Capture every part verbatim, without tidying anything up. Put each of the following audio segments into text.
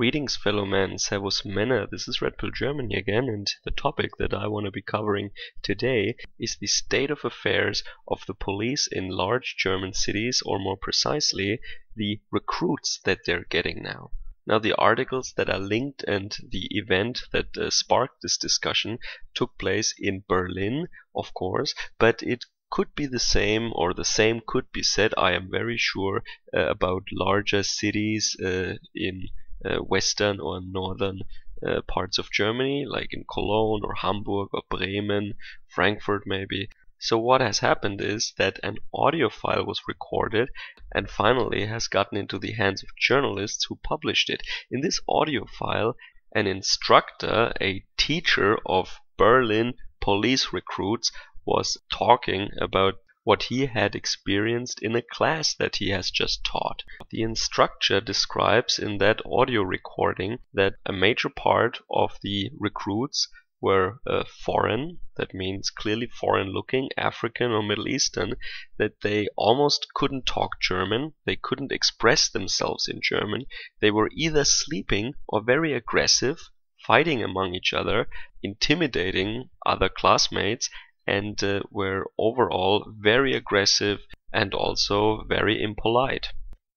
Greetings fellow man, servus Männer, this is Red Pill Germany again, and the topic that I want to be covering today is the state of affairs of the police in large German cities, or more precisely, the recruits that they're getting now. Now, the articles that are linked and the event that uh, sparked this discussion took place in Berlin, of course, but it could be the same, or the same could be said, I am very sure, uh, about larger cities uh, in uh, western or northern uh, parts of Germany, like in Cologne or Hamburg or Bremen, Frankfurt maybe. So what has happened is that an audio file was recorded and finally has gotten into the hands of journalists who published it. In this audio file, an instructor, a teacher of Berlin police recruits, was talking about what he had experienced in a class that he has just taught. The instructor describes in that audio recording that a major part of the recruits were uh, foreign, that means clearly foreign-looking, African or Middle Eastern, that they almost couldn't talk German, they couldn't express themselves in German, they were either sleeping or very aggressive, fighting among each other, intimidating other classmates, and uh, were overall very aggressive and also very impolite.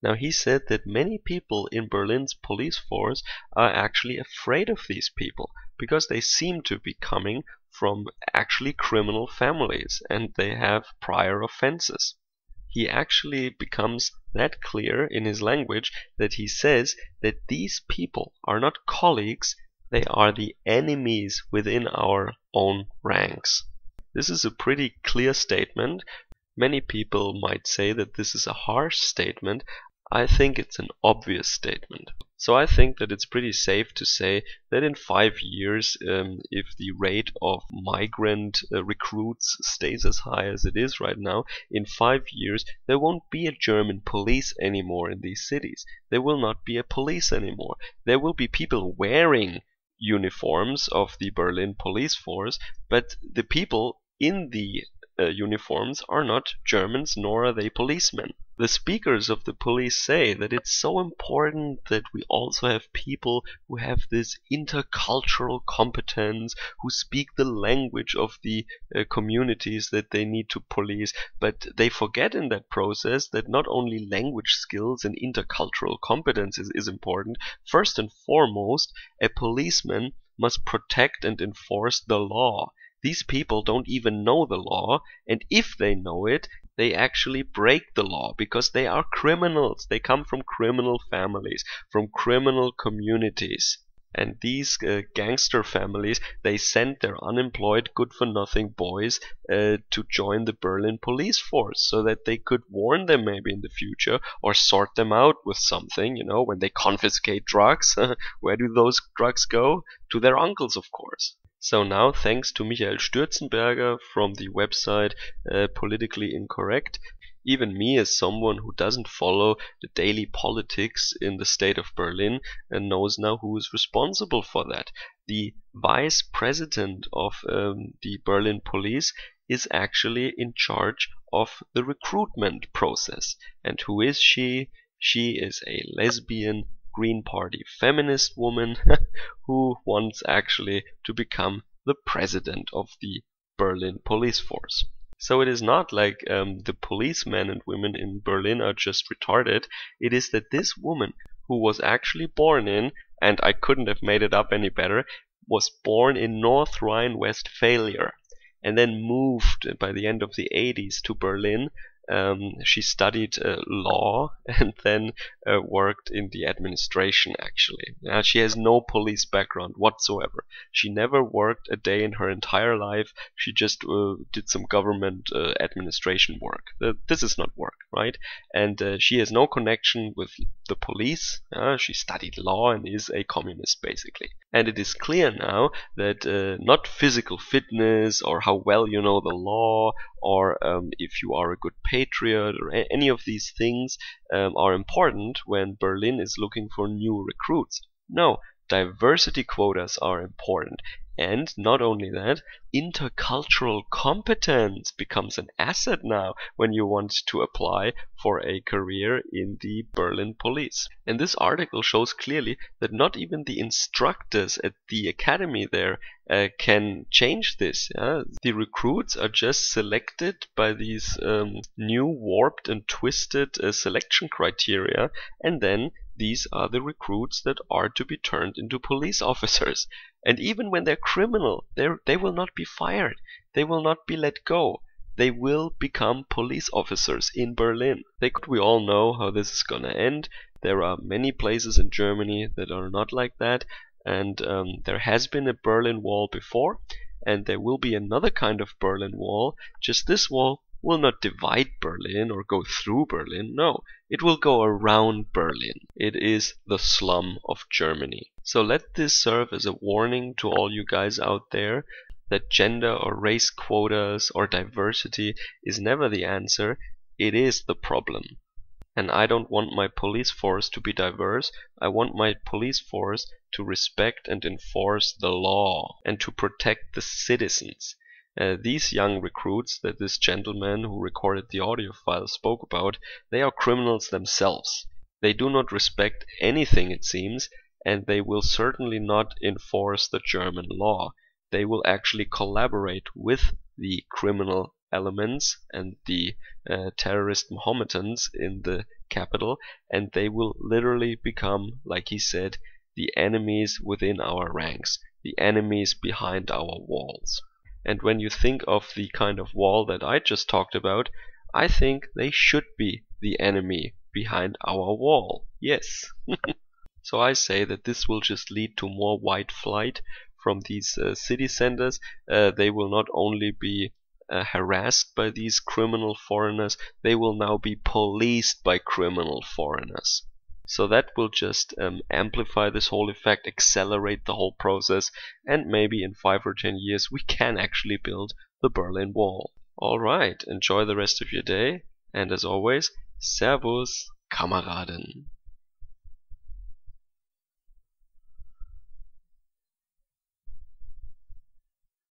Now, he said that many people in Berlin's police force are actually afraid of these people because they seem to be coming from actually criminal families and they have prior offenses. He actually becomes that clear in his language that he says that these people are not colleagues, they are the enemies within our own ranks. This is a pretty clear statement. Many people might say that this is a harsh statement. I think it's an obvious statement. So I think that it's pretty safe to say that in five years, um, if the rate of migrant uh, recruits stays as high as it is right now, in five years there won't be a German police anymore in these cities. There will not be a police anymore. There will be people wearing uniforms of the Berlin police force, but the people in the uh, uniforms are not Germans, nor are they policemen. The speakers of the police say that it's so important that we also have people who have this intercultural competence, who speak the language of the uh, communities that they need to police, but they forget in that process that not only language skills and intercultural competence is, is important. First and foremost, a policeman must protect and enforce the law. These people don't even know the law, and if they know it, they actually break the law because they are criminals. They come from criminal families, from criminal communities. And these uh, gangster families, they send their unemployed good-for-nothing boys uh, to join the Berlin police force so that they could warn them maybe in the future or sort them out with something, you know, when they confiscate drugs. Where do those drugs go? To their uncles, of course. So now, thanks to Michael Stürzenberger from the website uh, Politically Incorrect, even me as someone who doesn't follow the daily politics in the state of Berlin and knows now who is responsible for that. The vice president of um, the Berlin police is actually in charge of the recruitment process. And who is she? She is a lesbian Green Party feminist woman who wants actually to become the president of the Berlin police force. So it is not like um, the policemen and women in Berlin are just retarded. It is that this woman, who was actually born in, and I couldn't have made it up any better, was born in North Rhine-Westphalia and then moved by the end of the eighties to Berlin. Um, she studied uh, law and then uh, worked in the administration, actually. Now, she has no police background whatsoever. She never worked a day in her entire life. She just uh, did some government uh, administration work. Uh, this is not work, right? And uh, she has no connection with the police. Uh, she studied law and is a communist, basically. And it is clear now that uh, not physical fitness or how well you know the law or um, if you are a good patriot or any of these things um, are important when Berlin is looking for new recruits. No, diversity quotas are important. And not only that, intercultural competence becomes an asset now when you want to apply for a career in the Berlin police. And this article shows clearly that not even the instructors at the academy there uh, can change this. Yeah? The recruits are just selected by these um, new warped and twisted uh, selection criteria, and then these are the recruits that are to be turned into police officers. And even when they're criminal, they're, they will not be fired. They will not be let go. They will become police officers in Berlin. They could, we all know how this is gonna end. There are many places in Germany that are not like that. And um, there has been a Berlin Wall before. And there will be another kind of Berlin Wall. Just this wall will not divide Berlin or go through Berlin. No, it will go around Berlin. It is the slum of Germany. So let this serve as a warning to all you guys out there that gender or race quotas or diversity is never the answer. It is the problem. And I don't want my police force to be diverse. I want my police force to respect and enforce the law and to protect the citizens. Uh, these young recruits that this gentleman who recorded the audio file spoke about, they are criminals themselves. They do not respect anything, it seems, and they will certainly not enforce the German law. They will actually collaborate with the criminal elements and the uh, terrorist Mohammedans in the capital, and they will literally become, like he said, the enemies within our ranks, the enemies behind our walls. And when you think of the kind of wall that I just talked about, I think they should be the enemy behind our wall. Yes. So I say that this will just lead to more white flight from these uh, city centers. Uh, they will not only be uh, harassed by these criminal foreigners, they will now be policed by criminal foreigners. So that will just um, amplify this whole effect, accelerate the whole process, and maybe in five or ten years we can actually build the Berlin Wall. Alright, enjoy the rest of your day, and as always, Servus, Kameraden.